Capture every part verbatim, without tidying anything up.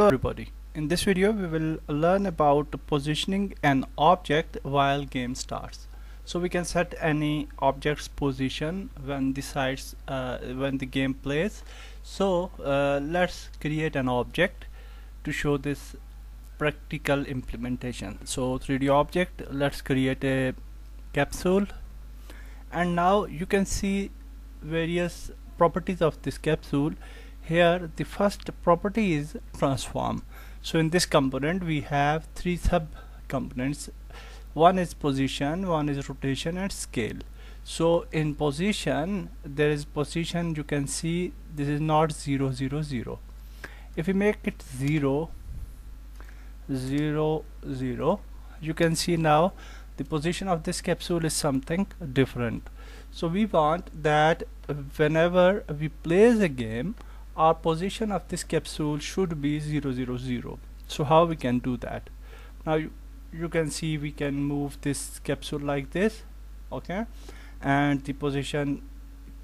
Everybody, in this video we will learn about positioning an object while game starts. So we can set any object's position when decides uh, when the game plays. So uh, let's create an object to show this practical implementation. So three D object, let's create a capsule, and now you can see various properties of this capsule. Here the first property is transform. So in this component we have three sub components. One is position, one is rotation, and scale. So in position, there is position. You can see this is not zero zero zero. If we make it zero zero zero, you can see now the position of this capsule is something different. So we want that whenever we plays a game, our position of this capsule should be zero zero zero. So how we can do that? Now you, you can see we can move this capsule like this, okay, and the position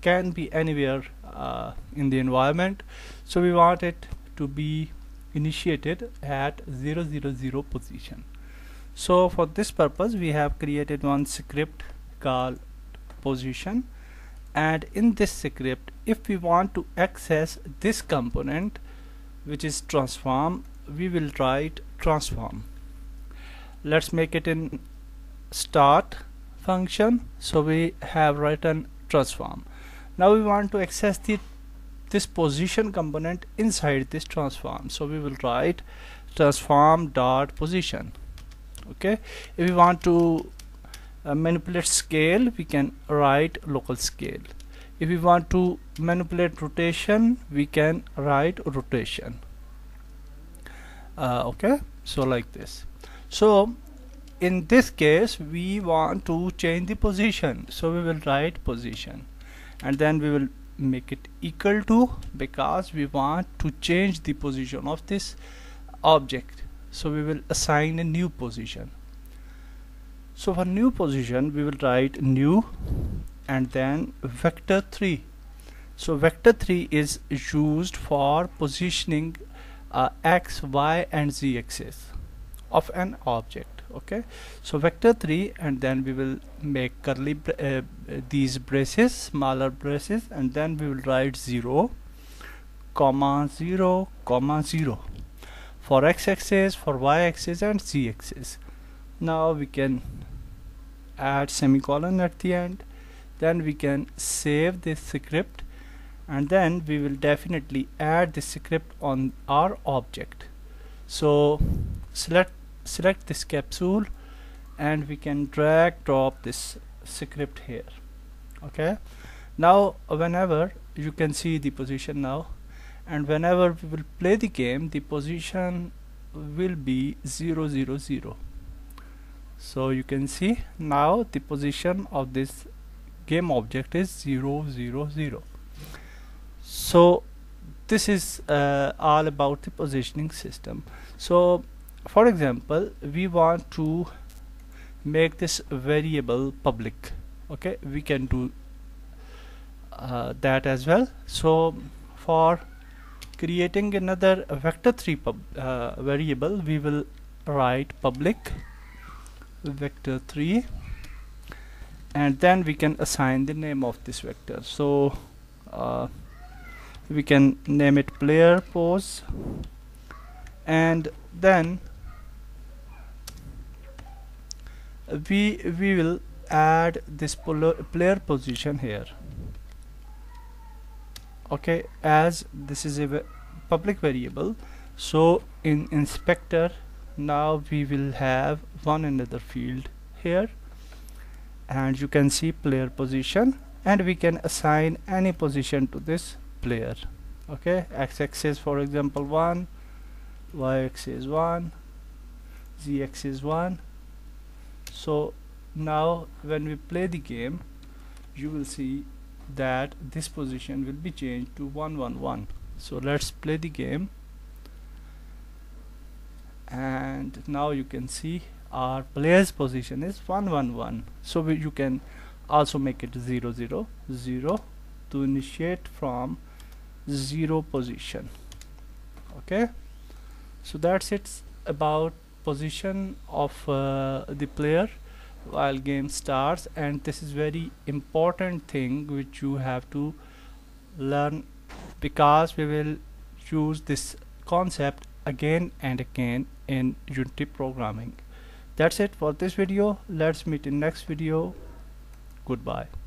can be anywhere uh, in the environment. So we want it to be initiated at zero zero zero position. So for this purpose we have created one script called position, and in this script, if we want to access this component, which is transform, we will write transform. Let's make it in start function. So we have written transform. Now we want to access the this position component inside this transform. So we will write transform dot position. Okay, if we want to uh, manipulate scale, we can write local scale. If we want to manipulate rotation, we can write rotation. Uh, okay, so like this. So in this case we want to change the position, so we will write position, and then we will make it equal to, because we want to change the position of this object, so we will assign a new position. So for new position we will write new and then vector three. So vector three is used for positioning uh, x, y, and z axis of an object. Okay, so vector three, and then we will make curly br uh, these braces, smaller braces, and then we will write zero comma zero comma zero for x axis, for y axis, and z axis. Now we can add semicolon at the end. Then we can save this script, and then we will definitely add this script on our object. So select select this capsule, and we can drag drop this script here. Okay, now whenever you can see the position now, and whenever we will play the game, the position will be zero zero zero. So you can see now the position of this game object is zero zero zero. So this is uh, all about the positioning system. So for example, we want to make this variable public. Okay, we can do uh, that as well. So for creating another vector three pub, uh, variable, we will write public vector three, and then we can assign the name of this vector. So uh, we can name it player pose, and then we we will add this player position here. Okay, as this is a public variable, so in inspector now we will have one another field here, and you can see player position, and we can assign any position to this player. Okay, x-axis for example one, y-axis one, z-axis one. So now when we play the game, you will see that this position will be changed to one one one. So let's play the game, and now you can see our player's position is one one one. So we, you can also make it zero zero zero to initiate from zero position. Okay, So that's it's about position of uh, the player while game starts, and this is very important thing which you have to learn, because we will use this concept again and again in Unity programming. That's it for this video. Let's meet in next video. Goodbye.